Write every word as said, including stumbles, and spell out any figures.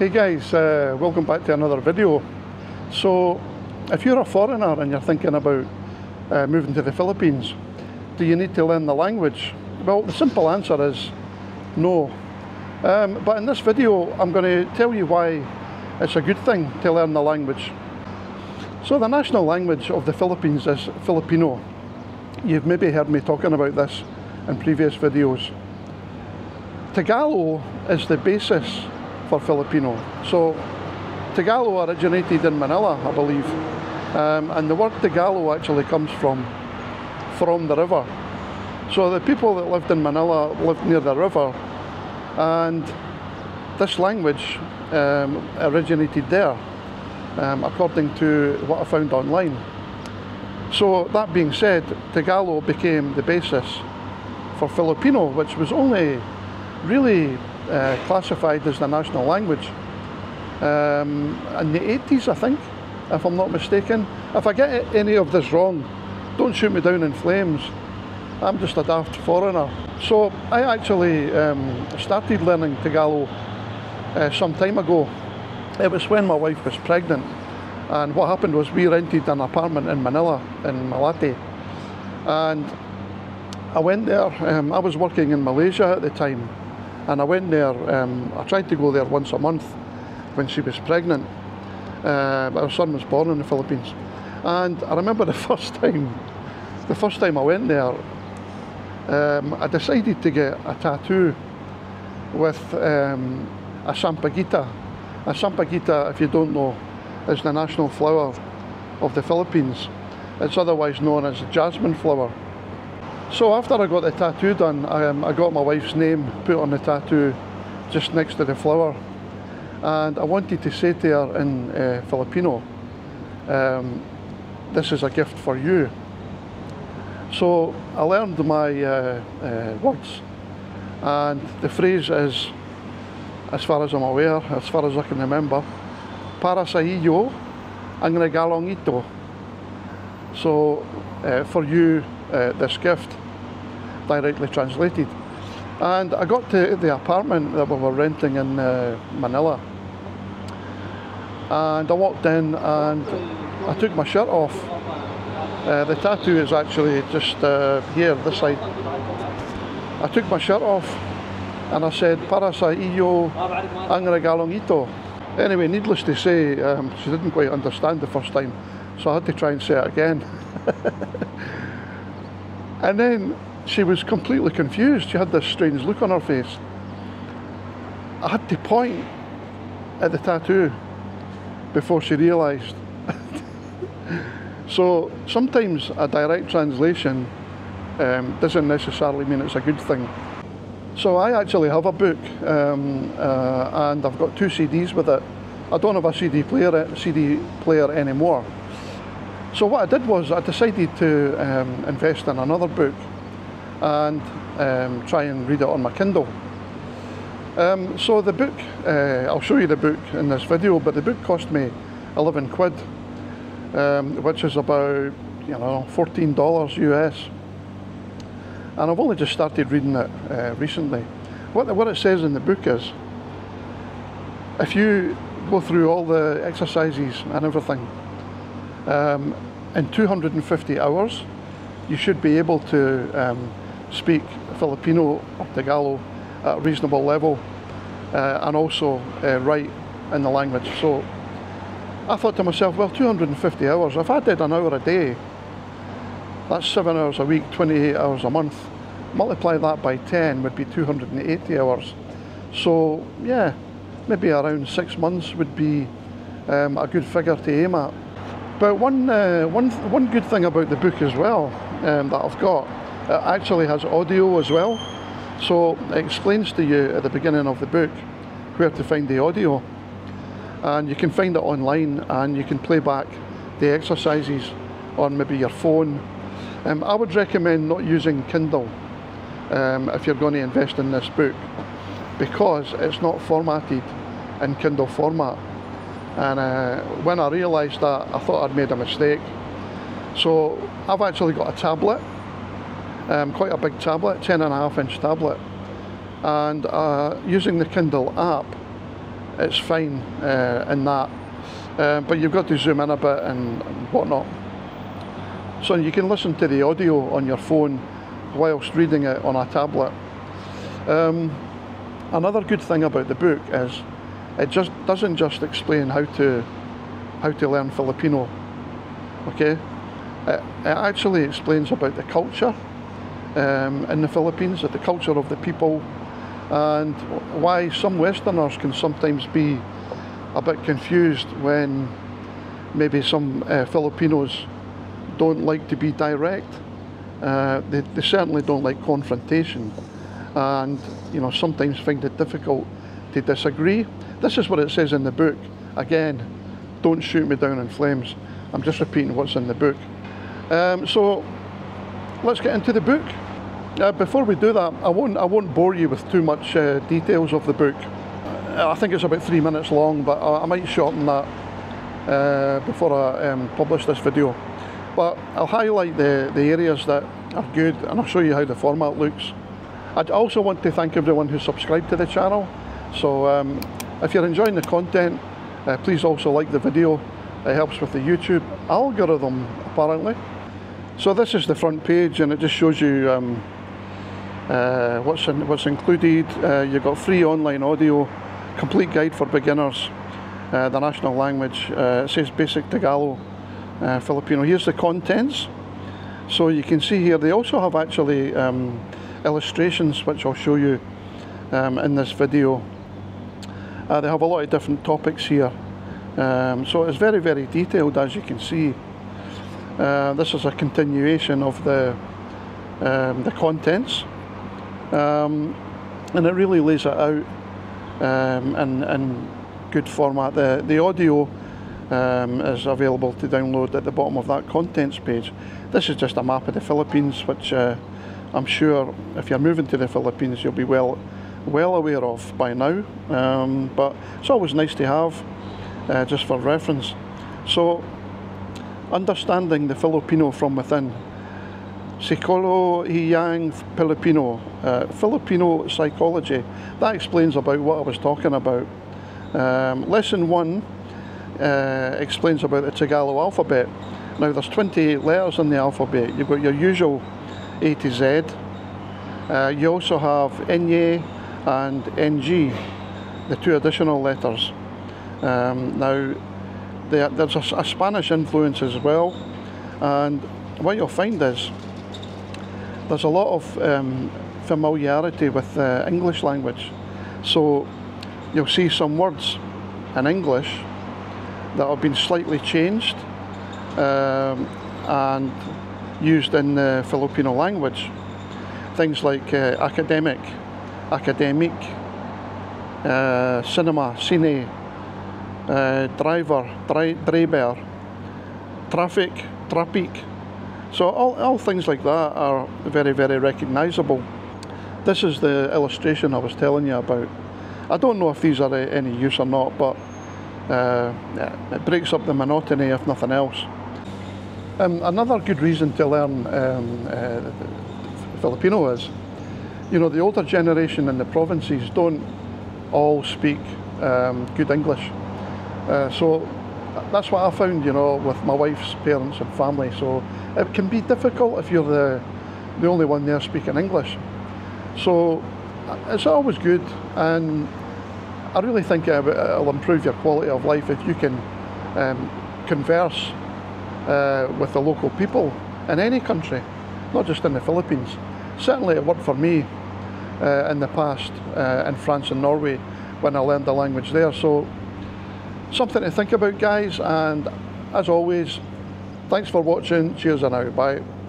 Hey guys, uh, welcome back to another video. So, if you're a foreigner and you're thinking about uh, moving to the Philippines, do you need to learn the language? Well, the simple answer is no. Um, but in this video, I'm going to tell you why it's a good thing to learn the language. So the national language of the Philippines is Filipino. You've maybe heard me talking about this in previous videos. Tagalog is the basis for Filipino. So Tagalog originated in Manila, I believe, um, and the word Tagalog actually comes from from the river. So the people that lived in Manila lived near the river, and this language um, originated there, um, according to what I found online. So that being said, Tagalog became the basis for Filipino, which was only really Uh, classified as the national language um, in the eighties, I think, if I'm not mistaken. If I get any of this wrong, don't shoot me down in flames. I'm just a daft foreigner. So I actually um, started learning Tagalog uh, some time ago. It was when my wife was pregnant, and what happened was we rented an apartment in Manila, in Malate, and I went there. um, I was working in Malaysia at the time, and I went there. um, I tried to go there once a month when she was pregnant. Uh, but her son was born in the Philippines, and I remember the first time the first time I went there, um, I decided to get a tattoo with um, a sampaguita. A sampaguita, if you don't know, is the national flower of the Philippines. It's otherwise known as the jasmine flower. So after I got the tattoo done, I, um, I got my wife's name put on the tattoo just next to the flower, and I wanted to say to her in uh, Filipino, um, this is a gift for you. So I learned my uh, uh, words, and the phrase is, as far as I'm aware, as far as I can remember, para sa iyo ang regalong ito. So uh, for you, uh, this gift, directly translated. And I got to the apartment that we were renting in uh, Manila, and I walked in and I took my shirt off. Uh, the tattoo is actually just uh, here, this side. I took my shirt off and I said, para sa iyo ang regalong ito. Anyway, needless to say, um, she didn't quite understand the first time, so I had to try and say it again. And then she was completely confused. She had this strange look on her face. I had to point at the tattoo before she realised. So sometimes a direct translation um, doesn't necessarily mean it's a good thing. So I actually have a book, um, uh, and I've got two C Ds with it. I don't have a C D player, C D player anymore. So what I did was I decided to um, invest in another book and um, try and read it on my Kindle. Um, so the book, uh, I'll show you the book in this video, but the book cost me eleven quid, um, which is about, you know, fourteen dollars U S. And I've only just started reading it uh, recently. What, the, what it says in the book is, if you go through all the exercises and everything, Um, in two hundred fifty hours, you should be able to um, speak Filipino or Tagalog at a reasonable level, uh, and also uh, write in the language. So I thought to myself, well, two hundred fifty hours, if I did an hour a day, that's seven hours a week, twenty-eight hours a month. Multiply that by ten would be two hundred eighty hours. So yeah, maybe around six months would be um, a good figure to aim at. But one, uh, one, one good thing about the book as well, um, that I've got, it actually has audio as well. So it explains to you at the beginning of the book where to find the audio. And you can find it online, and you can play back the exercises on maybe your phone. Um, I would recommend not using Kindle um, if you're going to invest in this book, because it's not formatted in Kindle format. And uh, when I realised that, I thought I'd made a mistake. So I've actually got a tablet, um, quite a big tablet, ten and a half inch tablet, and uh, using the Kindle app, it's fine uh, in that, uh, but you've got to zoom in a bit and whatnot. So you can listen to the audio on your phone whilst reading it on a tablet. Um, another good thing about the book is it just doesn't just explain how to how to learn Filipino. Okay, it, it actually explains about the culture um, in the Philippines, the culture of the people, and why some Westerners can sometimes be a bit confused when maybe some uh, Filipinos don't like to be direct. Uh, they, they certainly don't like confrontation, and you know, sometimes find it difficult to disagree. This is what it says in the book. Again, don't shoot me down in flames. I'm just repeating what's in the book. Um, so let's get into the book. Uh, before we do that, I won't I won't bore you with too much uh, details of the book. I think it's about three minutes long, but I, I might shorten that uh, before I um, publish this video. But I'll highlight the, the areas that are good, and I'll show you how the format looks. I'd also want to thank everyone who subscribed to the channel. So um, if you're enjoying the content, uh, please also like the video. It helps with the YouTube algorithm, apparently. So this is the front page, and it just shows you um, uh, what's, in, what's included. Uh, you've got free online audio, complete guide for beginners, uh, the national language. Uh, it says basic Tagalog. Uh, Filipino. Here's the contents. So you can see here they also have actually um, illustrations, which I'll show you um, in this video. Uh, they have a lot of different topics here, um, so it's very very detailed, as you can see. Uh, this is a continuation of the um, the contents, um, and it really lays it out um, in, in good format. The, the audio Um, is available to download at the bottom of that contents page. This is just a map of the Philippines, which uh, I'm sure if you're moving to the Philippines you'll be well well aware of by now, um, but it's always nice to have uh, just for reference. So, understanding the Filipino from within. Sikolohiyang Filipino, uh, Filipino psychology. That explains about what I was talking about. Um, lesson one Uh, explains about the Tagalog alphabet. Now there's twenty-eight letters in the alphabet. You've got your usual A to Z. Uh, you also have Enye and Ng, the two additional letters. Um, now there, there's a, a Spanish influence as well, and what you'll find is there's a lot of um, familiarity with the English language. So you'll see some words in English that have been slightly changed um, and used in the Filipino language. Things like uh, academic, academic, uh, cinema, cine, uh, driver, dri driver, traffic, traffic. So all, all things like that are very, very recognisable. This is the illustration I was telling you about. I don't know if these are uh, any use or not, but Uh, yeah, it breaks up the monotony if nothing else. Um, another good reason to learn um, uh, Filipino is, you know, the older generation in the provinces don't all speak um, good English. Uh, so that's what I found, you know, with my wife's parents and family. So it can be difficult if you're the, the only one there speaking English. So it's always good, and I really think it'll improve your quality of life if you can um, converse uh, with the local people in any country, not just in the Philippines. Certainly it worked for me uh, in the past uh, in France and Norway when I learned the language there. So something to think about, guys, and as always, thanks for watching. Cheers and out. Bye.